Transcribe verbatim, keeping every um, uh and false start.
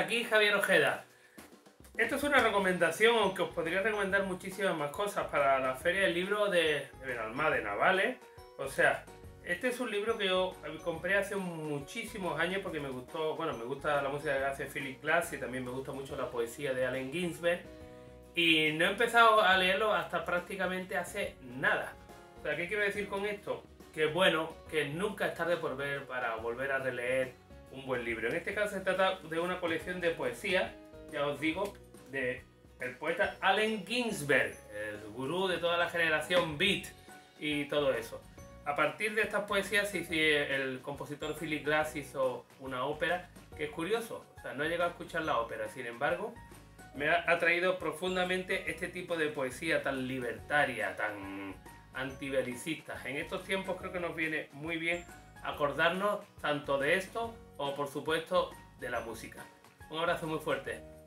hasta aquí Javier Ojeda. Esto es una recomendación, aunque os podría recomendar muchísimas más cosas para la Feria del Libro de, de Benalmádena, ¿vale? O sea, este es un libro que yo compré hace muchísimos años porque me gustó, bueno, me gusta la música que hace Philip Glass y también me gusta mucho la poesía de Allen Ginsberg. Y no he empezado a leerlo hasta prácticamente hace nada. O sea, ¿qué quiero decir con esto? Que bueno, que nunca es tarde por ver, para volver a releer un buen libro. En este caso se trata de una colección de poesía, ya os digo, de el poeta Allen Ginsberg, el gurú de toda la generación beat y todo eso. A partir de estas poesías el compositor Philip Glass hizo una ópera, que es curioso, o sea, no he llegado a escuchar la ópera, sin embargo, me ha atraído profundamente este tipo de poesía tan libertaria, tan antibelicista. En estos tiempos creo que nos viene muy bien acordarnos tanto de esto, o por supuesto, de la música. Un abrazo muy fuerte.